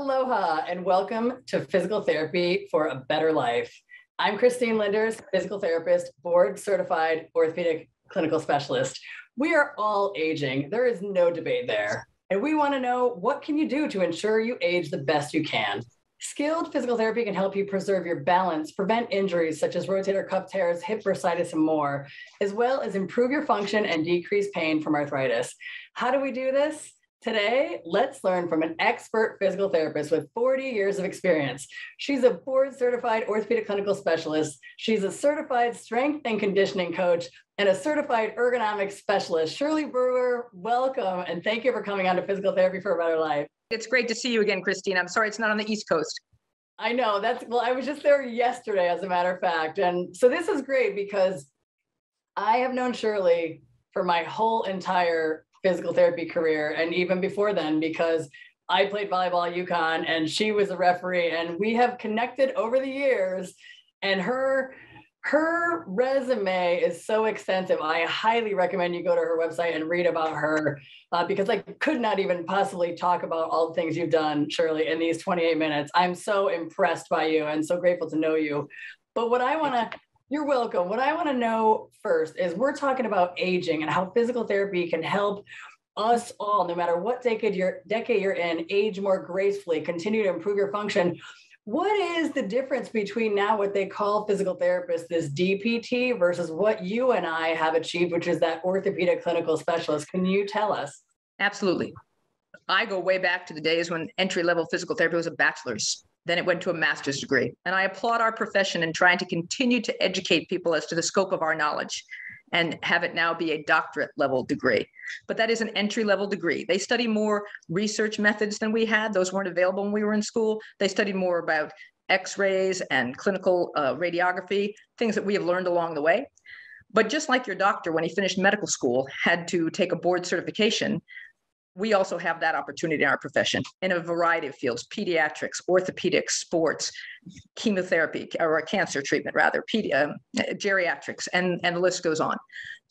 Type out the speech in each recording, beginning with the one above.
Aloha and welcome to Physical Therapy for a Better Life. I'm Christine Lynders, physical therapist, board certified orthopedic clinical specialist. We are all aging. There is no debate there. And we want to know, what can you do to ensure you age the best you can? Skilled physical therapy can help you preserve your balance, prevent injuries such as rotator cuff tears, hip bursitis, and more, as well as improve your function and decrease pain from arthritis. How do we do this? Today, let's learn from an expert physical therapist with 40 years of experience. She's a board-certified orthopedic clinical specialist. She's a certified strength and conditioning coach and a certified ergonomic specialist. Shirley Breuer, welcome, and thank you for coming on to Physical Therapy for a Better Life. It's great to see you again, Christine. I'm sorry it's not on the East Coast. I know. Well, I was just there yesterday, as a matter of fact. And so this is great because I have known Shirley for my whole entire physical therapy career, and even before then, because I played volleyball at UConn and she was a referee, and we have connected over the years, and her resume is so extensive. I highly recommend you go to her website and read about her because I could not even possibly talk about all the things you've done, Shirley, in these 28 minutes. I'm so impressed by you and so grateful to know you. But what I want to You're welcome. What I want to know first is, we're talking about aging and how physical therapy can help us all, no matter what decade you're in, age more gracefully, continue to improve your function. What is the difference between now what they call physical therapists, this DPT, versus what you and I have achieved, which is that orthopedic clinical specialist? Can you tell us? Absolutely. I go way back to the days when entry-level physical therapy was a bachelor's. Then it went to a master's degree. And I applaud our profession in trying to continue to educate people as to the scope of our knowledge and have it now be a doctorate level degree. But that is an entry level degree. They study more research methods than we had. Those weren't available when we were in school. They studied more about x-rays and clinical radiography, things that we have learned along the way. But just like your doctor, when he finished medical school, had to take a board certification, we also have that opportunity in our profession in a variety of fields: pediatrics, orthopedics, sports, chemotherapy, or cancer treatment rather, geriatrics, and the list goes on.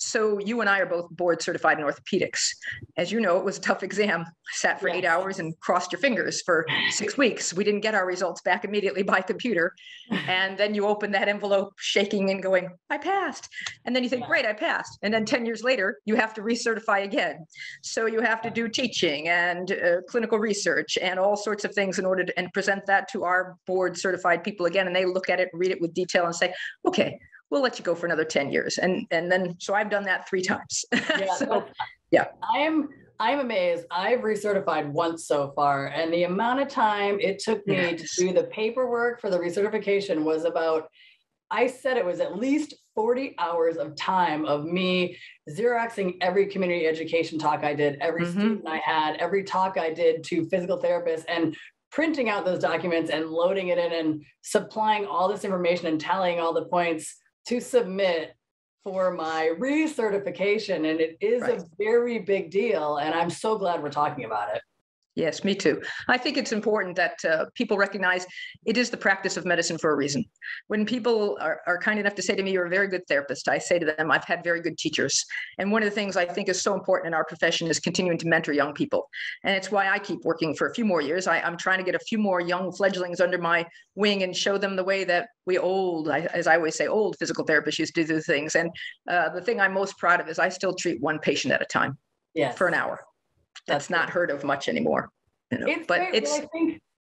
So you and I are both board certified in orthopedics. As you know, it was a tough exam. I sat for 8 hours and crossed your fingers for 6 weeks. We didn't get our results back immediately by computer. And then you open that envelope shaking and going, I passed. And then you think, great, I passed. And then 10 years later, you have to recertify again. So you have to do teaching and clinical research and all sorts of things in order to, and present that to our board certified people again. And they look at it, read it with detail and say, okay, we'll let you go for another 10 years. And then, so I've done that 3 times. Yeah, so, yeah. I'm amazed. I've recertified once so far, and the amount of time it took me to do the paperwork for the recertification was about, I said it was at least 40 hours of time of me Xeroxing every community education talk I did, every student I had, every talk I did to physical therapists, and printing out those documents and loading it in and supplying all this information and tallying all the points to submit for my recertification. And it is a very big deal. And I'm so glad we're talking about it. Yes, me too. I think it's important that people recognize it is the practice of medicine for a reason. When people are kind enough to say to me, you're a very good therapist, I say to them, I've had very good teachers. And one of the things I think is so important in our profession is continuing to mentor young people. And it's why I keep working for a few more years. I'm trying to get a few more young fledglings under my wing and show them the way that we as I always say, old physical therapists used to do things. And the thing I'm most proud of is I still treat one patient at a time for an hour. That's not heard of much anymore, you know,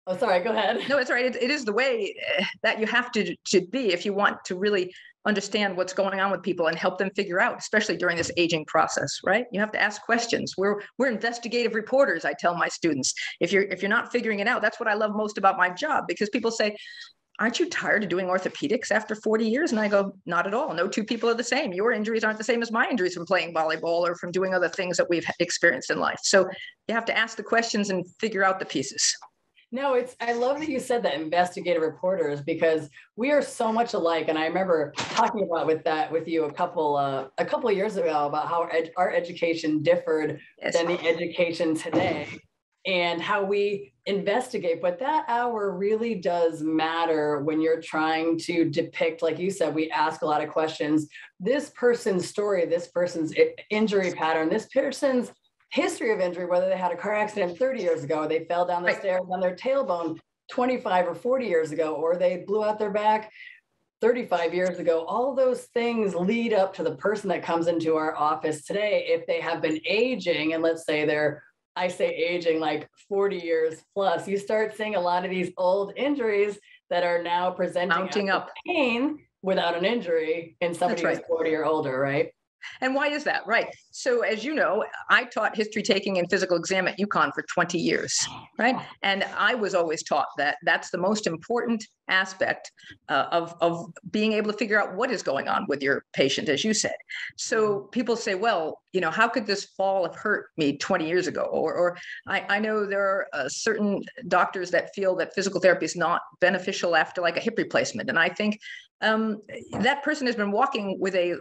oh, sorry, go ahead. No, it's all right. It is the way that you have to be if you want to really understand what's going on with people and help them figure out, especially during this aging process, right? You have to ask questions. We're investigative reporters, I tell my students. If you're not figuring it out, that's what I love most about my job, because people say, aren't you tired of doing orthopedics after 40 years? And I go, not at all. No two people are the same. Your injuries aren't the same as my injuries from playing volleyball or from doing other things that we've experienced in life. So you have to ask the questions and figure out the pieces. No, I love that you said that, investigative reporters, because we are so much alike. And I remember talking about with you a couple of years ago about how our education differed than the education today, and how we investigate. But that hour really does matter when you're trying to depict, like you said, we ask a lot of questions. This person's story, this person's injury pattern, this person's history of injury, whether they had a car accident 30 years ago, they fell down the stairs on their tailbone 25 or 40 years ago, or they blew out their back 35 years ago. All those things lead up to the person that comes into our office today. If they have been aging, and let's say they're, I say aging like 40 years plus, you start seeing a lot of these old injuries that are now presenting up pain without an injury in somebody who's 40 or older, right? And why is that? Right. So as you know, I taught history taking and physical exam at UConn for 20 years, right? And I was always taught that that's the most important aspect of being able to figure out what is going on with your patient, as you said. So people say, well, you know, how could this fall have hurt me 20 years ago? Or I know there are certain doctors that feel that physical therapy is not beneficial after like a hip replacement. And I think that person has been walking with a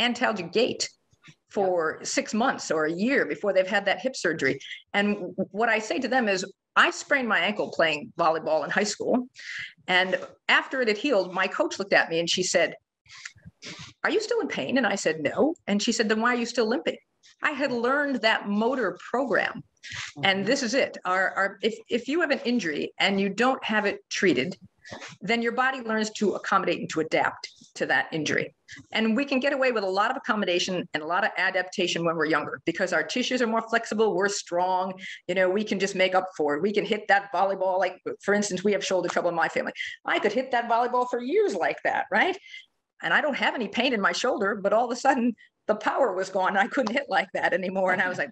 antalgic gait for 6 months or a year before they've had that hip surgery. And what I say to them is, I sprained my ankle playing volleyball in high school. And after it had healed, my coach looked at me and she said, "Are you still in pain?" And I said, "No." And she said, "Then why are you still limping?" I had learned that motor program. And this is it. If you have an injury and you don't have it treated, then your body learns to accommodate and to adapt to that injury. And we can get away with a lot of accommodation and a lot of adaptation when we're younger, because our tissues are more flexible, we're strong, you know, we can just make up for it. We can hit that volleyball. Like, for instance, we have shoulder trouble in my family. I could hit that volleyball for years like that, right? And I don't have any pain in my shoulder, but all of a sudden the power was gone. I couldn't hit like that anymore. And I was like,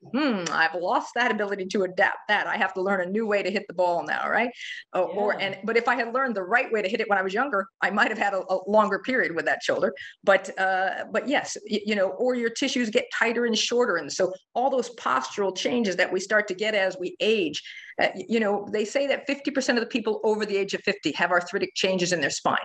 I've lost that ability to adapt that. I have to learn a new way to hit the ball now, right? But if I had learned the right way to hit it when I was younger, I might have had a longer period with that shoulder. But yes, you know, or your tissues get tighter and shorter. And so all those postural changes that we start to get as we age, you know, they say that 50% of the people over the age of 50 have arthritic changes in their spine.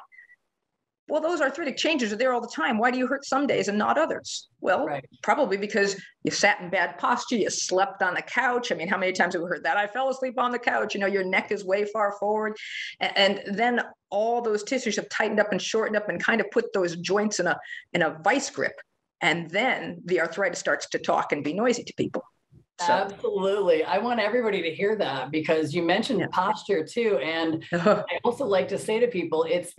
Well, those arthritic changes are there all the time. Why do you hurt some days and not others? Well, probably because you sat in bad posture, you slept on the couch. I mean, how many times have we heard that? I fell asleep on the couch. You know, your neck is way far forward. And then all those tissues have tightened up and shortened up and kind of put those joints in a vice grip. And then the arthritis starts to talk and be noisy to people. So. Absolutely. I want everybody to hear that, because you mentioned posture too. And I also like to say to people, it's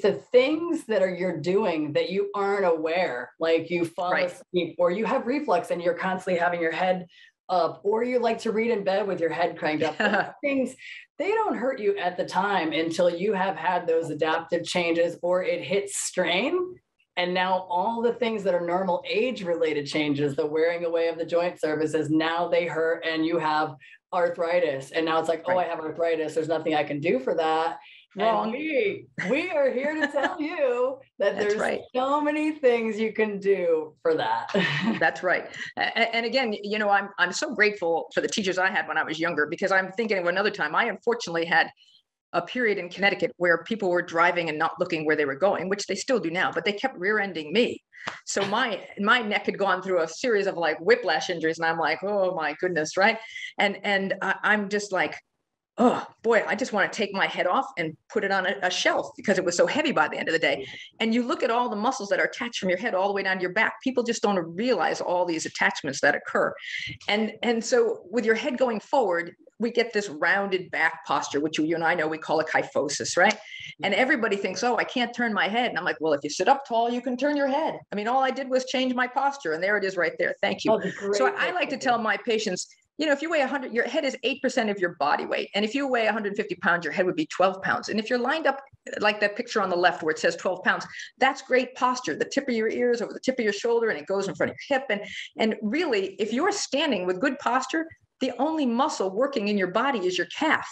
the things that are you're doing that you aren't aware, like you fall asleep, or you have reflux and you're constantly having your head up, or you like to read in bed with your head cranked up. Things, they don't hurt you at the time until you have had those adaptive changes, or it hits strain. And now all the things that are normal age-related changes, the wearing away of the joint surfaces, now they hurt and you have arthritis. And now it's like, I have arthritis. There's nothing I can do for that. And we are here to tell you that there's so many things you can do for that. That's right. And again, you know, I'm so grateful for the teachers I had when I was younger, because I'm thinking of another time. I unfortunately had a period in Connecticut where people were driving and not looking where they were going, which they still do now, but they kept rear-ending me. So my neck had gone through a series of like whiplash injuries, and I'm like, oh my goodness, right? And I'm just like, oh boy, I just want to take my head off and put it on a shelf, because it was so heavy by the end of the day. And you look at all the muscles that are attached from your head all the way down to your back. People just don't realize all these attachments that occur. And so with your head going forward, we get this rounded back posture, which you and I know we call a kyphosis, right? And everybody thinks, oh, I can't turn my head. And I'm like, well, if you sit up tall, you can turn your head. I mean, all I did was change my posture, and there it is right there. Thank you. So I like to tell my patients, you know, if you weigh 100, your head is 8% of your body weight. And if you weigh 150 pounds, your head would be 12 pounds. And if you're lined up like that picture on the left where it says 12 pounds, that's great posture. The tip of your ears over the tip of your shoulder, and it goes in front of your hip. And really, if you're standing with good posture, the only muscle working in your body is your calf.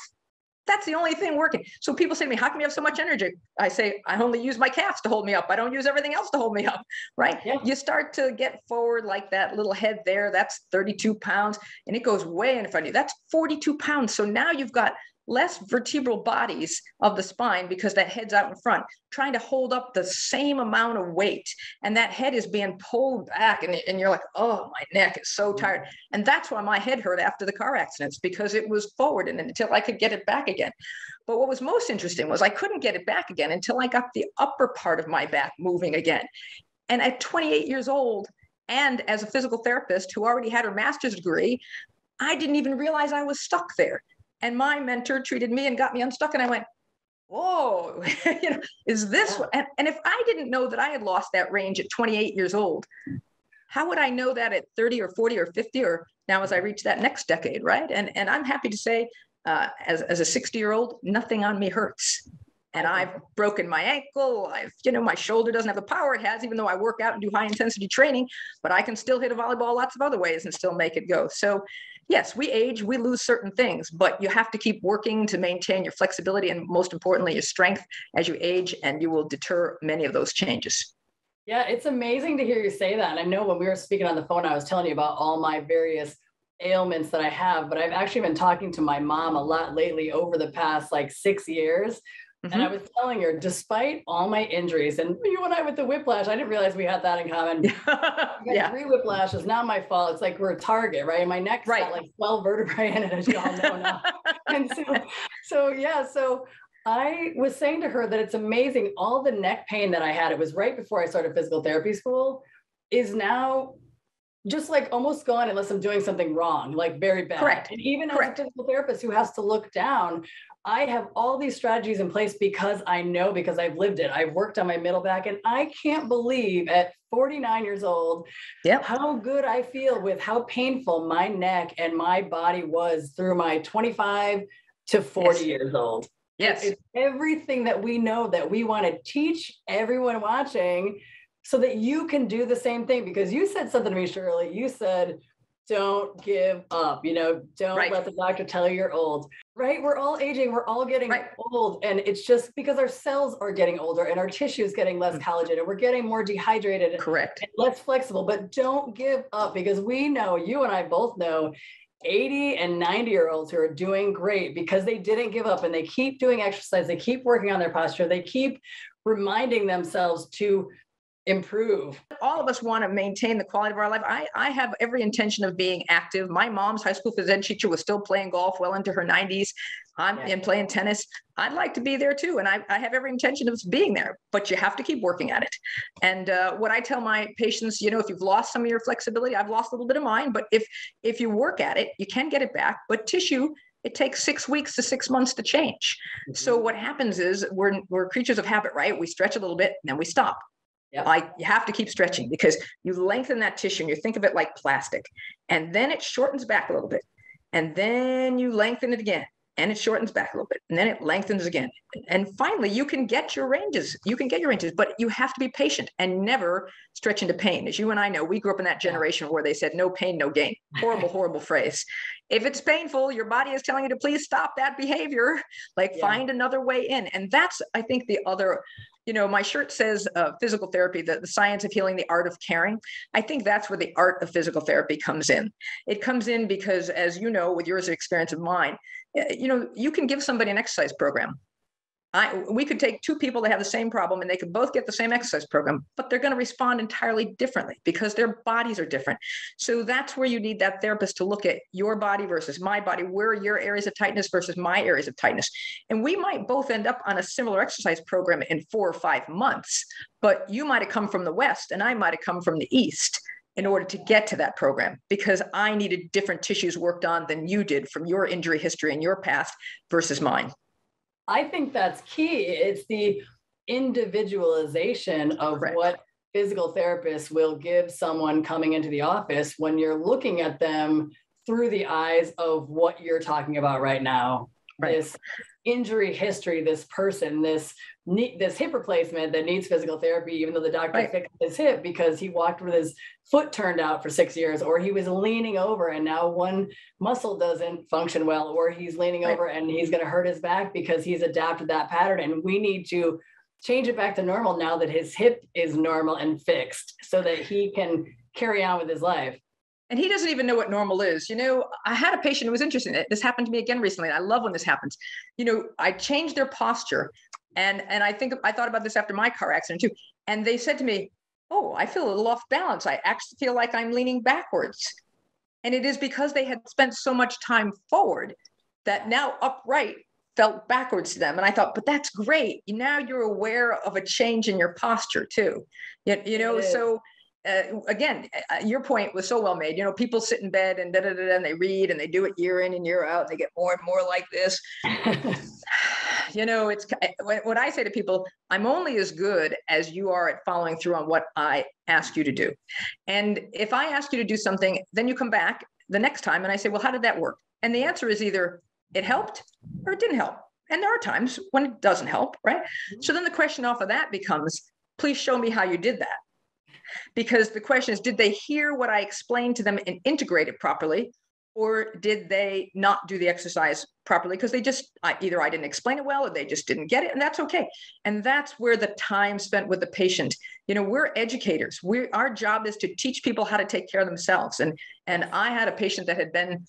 That's the only thing working. So people say to me, how come you have so much energy? I say, I only use my calves to hold me up. I don't use everything else to hold me up, right? Yeah. You start to get forward like that little head there. That's 32 pounds. And it goes way in front of you. That's 42 pounds. So now you've got less vertebral bodies of the spine, because that head's out in front, trying to hold up the same amount of weight. And that head is being pulled back, and you're like, oh, my neck is so tired. And that's why my head hurt after the car accidents, because it was forward and until I could get it back again. But what was most interesting was I couldn't get it back again until I got the upper part of my back moving again. And at 28 years old, And as a physical therapist who already had her master's degree, I didn't even realize I was stuck there. And my mentor treated me and got me unstuck. And I went, whoa, you know, is this what? And if I didn't know that I had lost that range at 28 years old, how would I know that at 30 or 40 or 50 or now as I reach that next decade, right? And I'm happy to say, as a 60-year-old, nothing on me hurts. And I've broken my ankle. I've, you know, my shoulder doesn't have the power it has, even though I work out and do high intensity training, but I can still hit a volleyball lots of other ways and still make it go. So yes, we age, we lose certain things, but you have to keep working to maintain your flexibility and most importantly, your strength as you age, and you will deter many of those changes. Yeah, it's amazing to hear you say that. I know when we were speaking on the phone, I was telling you about all my various ailments that I have, but I've actually been talking to my mom a lot lately over the past like 6 years. Mm-hmm. And I was telling her, despite all my injuries, and you and I with the whiplash, I didn't realize we had that in common. Yeah. 3 whiplashes, not my fault. It's like we're a target, right? And my neck's right. Got like 12 vertebrae in it, as you all know now. And so yeah, so I was saying to her that it's amazing all the neck pain that I had, it was right before I started physical therapy school, is now just like almost gone unless I'm doing something wrong, like very bad. Correct. And even Correct. As a physical therapist who has to look down, I have all these strategies in place because I know, because I've lived it. I've worked on my middle back, and I can't believe at 49 years old, yep, how good I feel with how painful my neck and my body was through my 25 to 40 yes. years old. Yes. It's everything that we know that we want to teach everyone watching so that you can do the same thing, because you said something to me, Shirley, you said, don't give up, you know, don't right. let the doctor tell you you're old, right? We're all aging, we're all getting right. old. And it's just because our cells are getting older and our tissue is getting less collagen, and we're getting more dehydrated, correct, and less flexible, but don't give up, because we know, you and I both know, 80 and 90-year-olds who are doing great because they didn't give up and they keep doing exercise. They keep working on their posture. They keep reminding themselves to improve. All of us want to maintain the quality of our life. I have every intention of being active. My mom's high school phys ed teacher was still playing golf well into her 90s. I'm yeah. and playing tennis. I'd like to be there too. And I have every intention of being there, but you have to keep working at it. And what I tell my patients, you know, if you've lost some of your flexibility, I've lost a little bit of mine, but if you work at it, you can get it back. But tissue, it takes 6 weeks to 6 months to change. Mm-hmm. So what happens is we're creatures of habit, right? We stretch a little bit and then we stop. Yep. You have to keep stretching because you lengthen that tissue and you think of it like plastic, and then it shortens back a little bit, and then you lengthen it again and it shortens back a little bit, and then it lengthens again. And finally, you can get your ranges. You can get your ranges, but you have to be patient and never stretch into pain. As you and I know, we grew up in that generation where they said, no pain, no gain. Horrible, horrible phrase. If it's painful, your body is telling you to please stop that behavior, like yeah. find another way in. And that's, I think, the other, you know, my shirt says physical therapy, the science of healing, the art of caring. I think that's where the art of physical therapy comes in. It comes in because, as you know, with yours experience and mine, you know, you can give somebody an exercise program. We could take 2 people that have the same problem and they could both get the same exercise program, but they're going to respond entirely differently because their bodies are different. So that's where you need that therapist to look at your body versus my body, where are your areas of tightness versus my areas of tightness. And we might both end up on a similar exercise program in 4 or 5 months, but you might have come from the West and I might have come from the East in order to get to that program, because I needed different tissues worked on than you did from your injury history and your past versus mine. I think that's key. It's the individualization of Correct. What physical therapists will give someone coming into the office when you're looking at them through the eyes of what you're talking about right now. Right. This injury history, this person, this hip replacement that needs physical therapy, even though the doctor right. fixed his hip because he walked with his foot turned out for 6 years, or he was leaning over and now one muscle doesn't function well, or he's leaning right. over and he's going to hurt his back because he's adapted that pattern. And we need to change it back to normal now that his hip is normal and fixed so that he can carry on with his life. And he doesn't even know what normal is. You know, I had a patient who was interesting. This happened to me again recently. And I love when this happens. You know, I changed their posture. And I thought about this after my car accident too. And they said to me, oh, I feel a little off balance. I actually feel like I'm leaning backwards. And it is because they had spent so much time forward that now upright felt backwards to them. And I thought, but that's great. Now you're aware of a change in your posture too. You know, so again, your point was so well made. You know, people sit in bed and and they read and they do it year in and year out. And they get more and more like this. You know, it's what I say to people: I'm only as good as you are at following through on what I ask you to do. And if I ask you to do something, then you come back the next time and I say, well, how did that work? And the answer is either it helped or it didn't help. And there are times when it doesn't help, right? So then the question off of that becomes, please show me how you did that. Because the question is, did they hear what I explained to them and integrate it properly? Or did they not do the exercise properly? Because they just, either I didn't explain it well, or they just didn't get it. And that's okay. And that's where the time spent with the patient, you know, we're educators. Our job is to teach people how to take care of themselves. And I had a patient that had been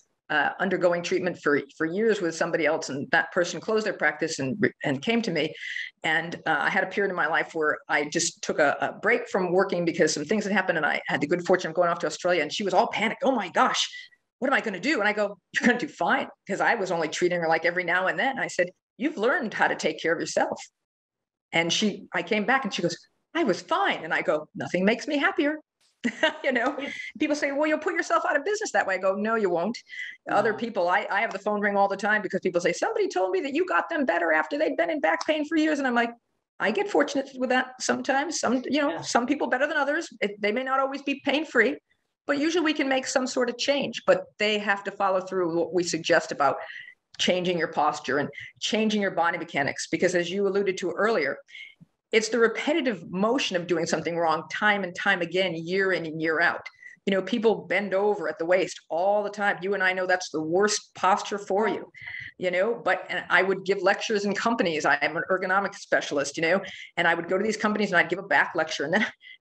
undergoing treatment for years with somebody else. And that person closed their practice and came to me. And I had a period in my life where I just took a break from working because some things had happened. And I had the good fortune of going off to Australia, and she was all panicked. Oh my gosh, what am I going to do? And I go, you're going to do fine. Because I was only treating her like every now and then. And I said, you've learned how to take care of yourself. And I came back and she goes, I was fine. And I go, nothing makes me happier. You know, people say, well, you'll put yourself out of business that way. I go, no, you won't. No. Other people, I have the phone ring all the time because people say, somebody told me that you got them better after they'd been in back pain for years. And I'm like, I get fortunate with that sometimes. Some people better than others. They may not always be pain-free, but usually we can make some sort of change, but they have to follow through what we suggest about changing your posture and changing your body mechanics. Because as you alluded to earlier, it's the repetitive motion of doing something wrong time and time again, year in and year out. You know, people bend over at the waist all the time. You and I know that's the worst posture for you, you know, and I would give lectures in companies. I am an ergonomic specialist, you know, and I would go to these companies and I'd give a back lecture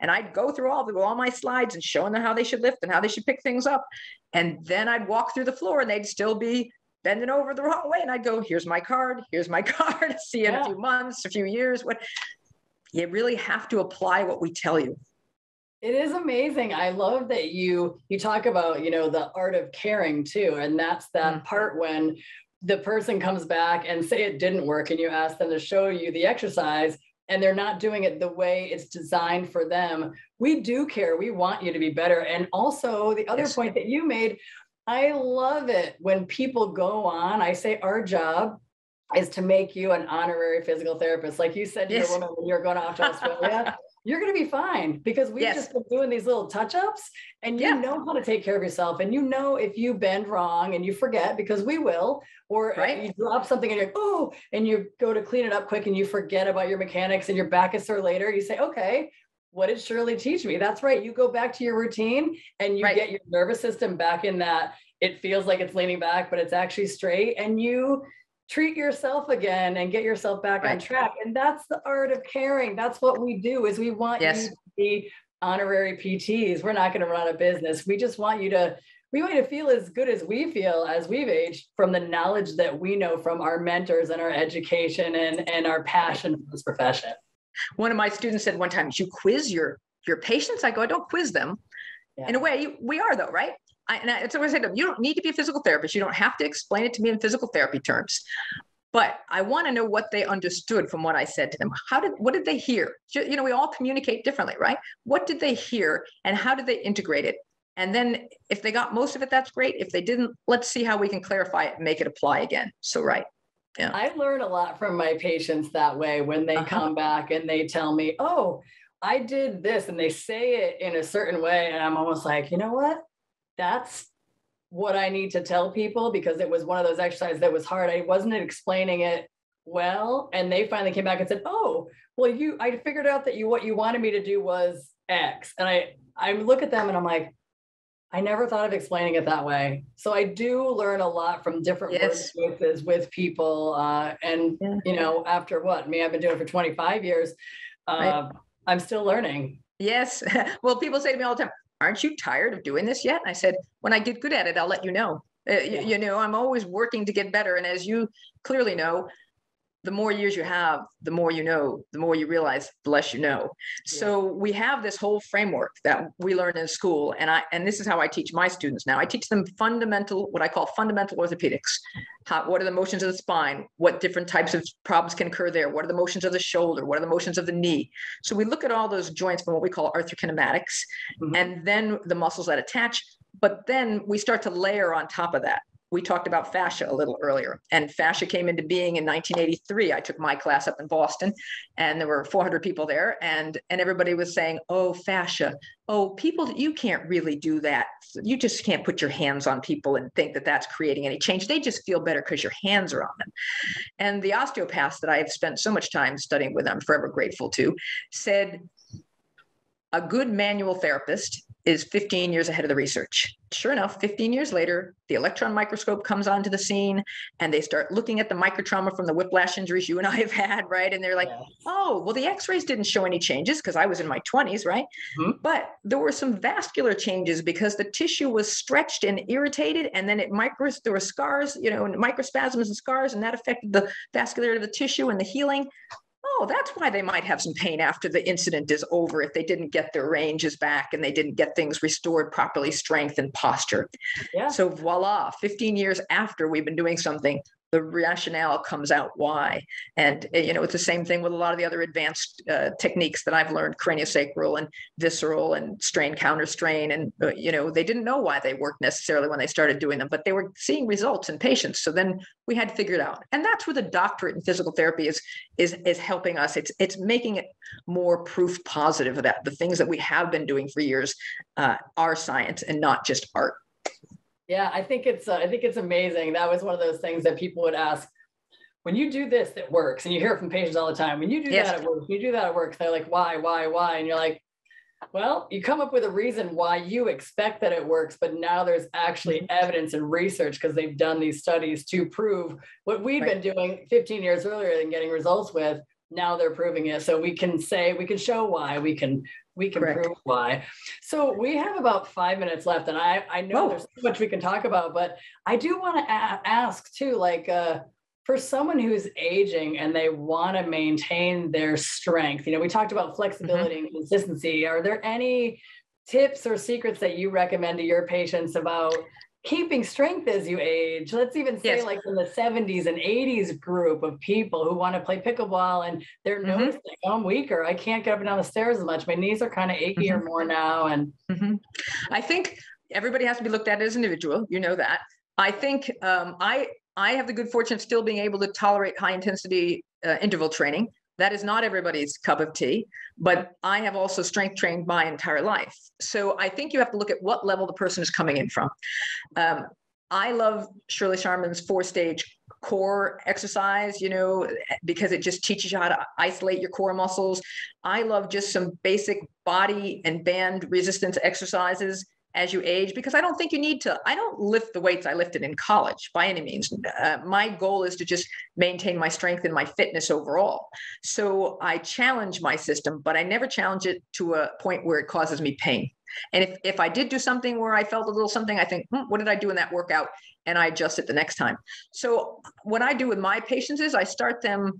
and I'd go through all my slides and showing them how they should lift and how they should pick things up. And then I'd walk through the floor and they'd still be bending over the wrong way. And I'd go, here's my card, see you in a few months, a few years, You really have to apply what we tell you. It is amazing. I love that you talk about, you know, the art of caring too. And that's that part when the person comes back and say it didn't work and you ask them to show you the exercise and they're not doing it the way it's designed for them. We do care. We want you to be better. And also the other point that you made, I love it when people go on, I say our job is to make you an honorary physical therapist. Like you said, you're a woman when you're going off to Australia, you're going to be fine because we've just been doing these little touch-ups and you know how to take care of yourself. And you know, if you bend wrong and you forget, because we will, or you drop something and you're, oh, and you go to clean it up quick and you forget about your mechanics and your back is sore later. You say, okay, what did Shirley teach me? That's right. You go back to your routine and you get your nervous system back in that. It feels like it's leaning back, but it's actually straight. And you treat yourself again and get yourself back on track. And that's the art of caring. That's what we do is we want you to be honorary PTs. We're not going to run a business. We just want you to, we want you to feel as good as we feel as we've aged from the knowledge that we know from our mentors and our education and our passion for this profession. One of my students said one time, you quiz your patients? I go, I don't quiz them. Yeah. In a way, we are though, right? It's always said to them, you don't need to be a physical therapist. You don't have to explain it to me in physical therapy terms, but I want to know what they understood from what I said to them. What did they hear? You know, we all communicate differently, right? What did they hear and how did they integrate it? And then if they got most of it, that's great. If they didn't, let's see how we can clarify it and make it apply again. So, yeah. I learn a lot from my patients that way when they come back and they tell me, oh, I did this and they say it in a certain way. And I'm almost like, you know what? That's what I need to tell people because it was one of those exercises that was hard. I wasn't explaining it well. And they finally came back and said, oh, well, I figured out that what you wanted me to do was X. And I look at them and I'm like, I never thought of explaining it that way. So I do learn a lot from different workspaces with people. You know, after I've been doing it for 25 years. I'm still learning. Yes. Well, people say to me all the time, aren't you tired of doing this yet? And I said, when I get good at it, I'll let you know. You know, I'm always working to get better. And as you clearly know, the more years you have, the more you know, the more you realize, the less you know. Yeah. So we have this whole framework that we learn in school. And this is how I teach my students now. I teach them fundamental, what I call fundamental orthopedics. What are the motions of the spine? What different types of problems can occur there? What are the motions of the shoulder? What are the motions of the knee? So we look at all those joints from what we call arthrokinematics, mm-hmm. and then the muscles that attach. But then we start to layer on top of that. We talked about fascia a little earlier, and fascia came into being in 1983. I took my class up in Boston, and there were 400 people there, and everybody was saying, oh, fascia. Oh, people, you can't really do that. You just can't put your hands on people and think that that's creating any change. They just feel better because your hands are on them. And the osteopaths that I have spent so much time studying with, I'm forever grateful to, said, a good manual therapist is 15 years ahead of the research. Sure enough, 15 years later, the electron microscope comes onto the scene, and they start looking at the microtrauma from the whiplash injuries you and I have had, right? And they're like, oh, well, the x-rays didn't show any changes because I was in my 20s, right? Mm-hmm. But there were some vascular changes because the tissue was stretched and irritated, and then there were scars, you know, and microspasms and scars, and that affected the vascularity of the tissue and the healing. Oh, that's why they might have some pain after the incident is over if they didn't get their ranges back and they didn't get things restored properly, strength and posture. Yeah. So voila, 15 years after we've been doing something, the rationale comes out why. And, you know, it's the same thing with a lot of the other advanced techniques that I've learned, craniosacral and visceral and strain, counter strain. And, you know, they didn't know why they worked necessarily when they started doing them, but they were seeing results in patients. So then we had figured out, and that's where the doctorate in physical therapy is helping us. It's making it more proof positive of that. The things that we have been doing for years are science and not just art. Yeah, I think it's amazing. That was one of those things that people would ask, when you do this, it works. And you hear it from patients all the time. When you do that, it works. You do that, it works. They're like, why? And you're like, well, you come up with a reason why you expect that it works, but now there's actually evidence and research because they've done these studies to prove what we've been doing 15 years earlier and getting results with. Now they're proving it. So we can say, we can show why, we can prove why. So we have about 5 minutes left, and I know there's so much we can talk about, but I do want to ask too, like for someone who's aging and they want to maintain their strength, you know, we talked about flexibility and consistency. Are there any tips or secrets that you recommend to your patients about keeping strength as you age? Let's even say like in the 70s and 80s group of people who want to play pickleball and they're noticing, oh, I'm weaker. I can't get up and down the stairs as much. My knees are kind of achy or more now. And I think everybody has to be looked at as an individual. You know that. I think I have the good fortune of still being able to tolerate high intensity interval training. That is not everybody's cup of tea, but I have also strength trained my entire life. So I think you have to look at what level the person is coming in from. I love Shirley Sharman's 4-stage core exercise, you know, because it just teaches you how to isolate your core muscles. I love just some basic body and band resistance exercises as you age, because I don't think you need to, I don't lift the weights I lifted in college by any means. My goal is to just maintain my strength and my fitness overall. So I challenge my system, but I never challenge it to a point where it causes me pain. And if I did do something where I felt a little something, I think, what did I do in that workout? And I adjust it the next time. So what I do with my patients is I start them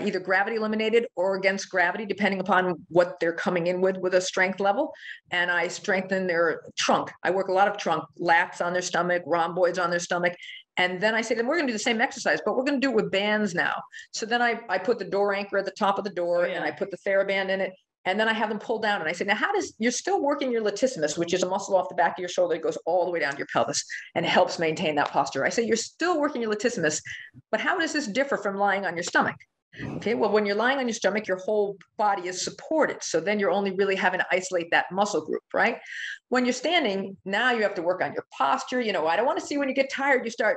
either gravity eliminated or against gravity, depending upon what they're coming in with a strength level. And I strengthen their trunk. I work a lot of trunk, lats on their stomach, rhomboids on their stomach. And then I say to them, we're going to do the same exercise, but we're going to do it with bands now. So then I put the door anchor at the top of the door and I put the TheraBand in it. And then I have them pull down and I say, now you're still working your latissimus, which is a muscle off the back of your shoulder that goes all the way down to your pelvis and helps maintain that posture. I say, you're still working your latissimus, but how does this differ from lying on your stomach? Okay, well, when you're lying on your stomach, your whole body is supported. So then you're only really having to isolate that muscle group, right? When you're standing, now you have to work on your posture. You know, I don't want to see when you get tired, you start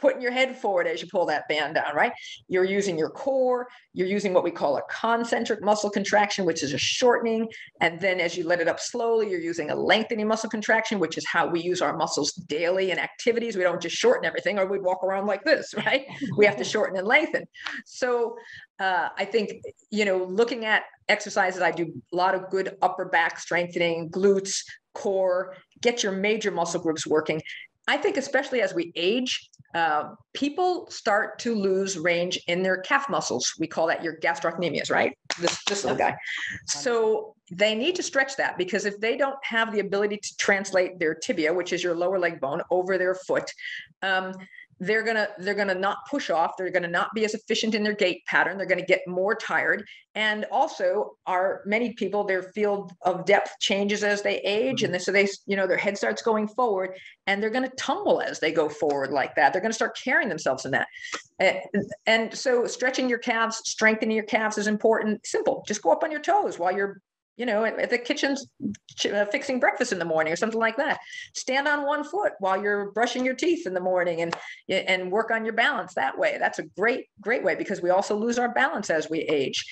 putting your head forward as you pull that band down, right? You're using your core, you're using what we call a concentric muscle contraction, which is a shortening. And then as you let it up slowly, you're using a lengthening muscle contraction, which is how we use our muscles daily in activities. We don't just shorten everything or we'd walk around like this, right? We have to shorten and lengthen. So I think, you know, looking at exercises, I do a lot of good upper back strengthening, glutes, core, get your major muscle groups working. I think especially as we age, people start to lose range in their calf muscles. We call that your gastrocnemius, right? This little guy. So they need to stretch that, because if they don't have the ability to translate their tibia, which is your lower leg bone, over their foot, they're gonna not push off. They're gonna not be as efficient in their gait pattern. They're gonna get more tired. And also, many people, their field of depth changes as they age, mm-hmm. and so they, their head starts going forward, and they're gonna tumble as they go forward like that. They're gonna start carrying themselves in that. And so, stretching your calves, strengthening your calves is important. Simple. Just go up on your toes while you're, at the kitchen fixing breakfast in the morning or something like that. Stand on one foot while you're brushing your teeth in the morning and work on your balance that way. That's a great, great way, because we also lose our balance as we age.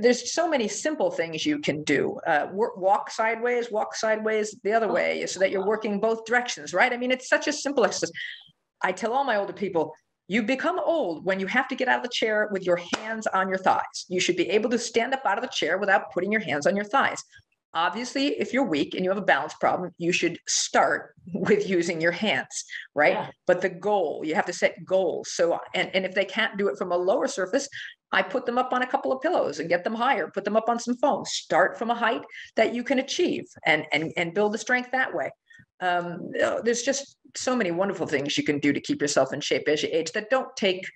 There's so many simple things you can do. Walk sideways the other way, so that you're working both directions, right? I mean, it's such a simple exercise. I tell all my older people, you become old when you have to get out of the chair with your hands on your thighs. You should be able to stand up out of the chair without putting your hands on your thighs. Obviously, if you're weak and you have a balance problem, you should start with using your hands, right? Yeah. But the goal, you have to set goals. So, and if they can't do it from a lower surface, I put them up on a couple of pillows and get them higher, put them up on some foam, start from a height that you can achieve and build the strength that way. There's just so many wonderful things you can do to keep yourself in shape as you age that don't take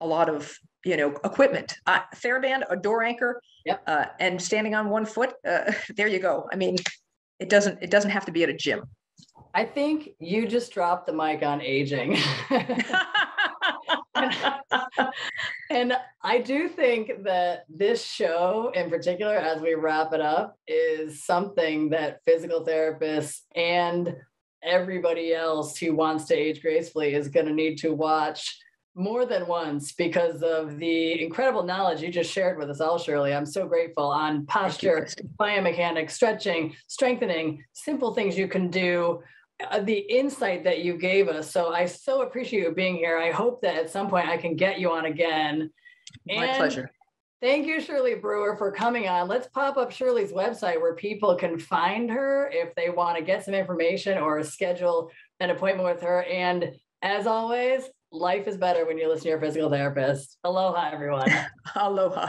a lot of, equipment. TheraBand, a door anchor, yep. And standing on one foot. There you go. I mean, it doesn't have to be at a gym. I think you just dropped the mic on aging. And I do think that this show in particular, as we wrap it up, is something that physical therapists and everybody else who wants to age gracefully is going to need to watch more than once, because of the incredible knowledge you just shared with us all, Shirley. I'm so grateful, on posture, biomechanics, stretching, strengthening, simple things you can do. The insight that you gave us. So I so appreciate you being here. I hope that at some point I can get you on again. My pleasure. Thank you, Shirley Breuer, for coming on. Let's pop up Shirley's website where people can find her if they want to get some information or schedule an appointment with her. And as always, life is better when you listen to your physical therapist. Aloha, everyone. Aloha.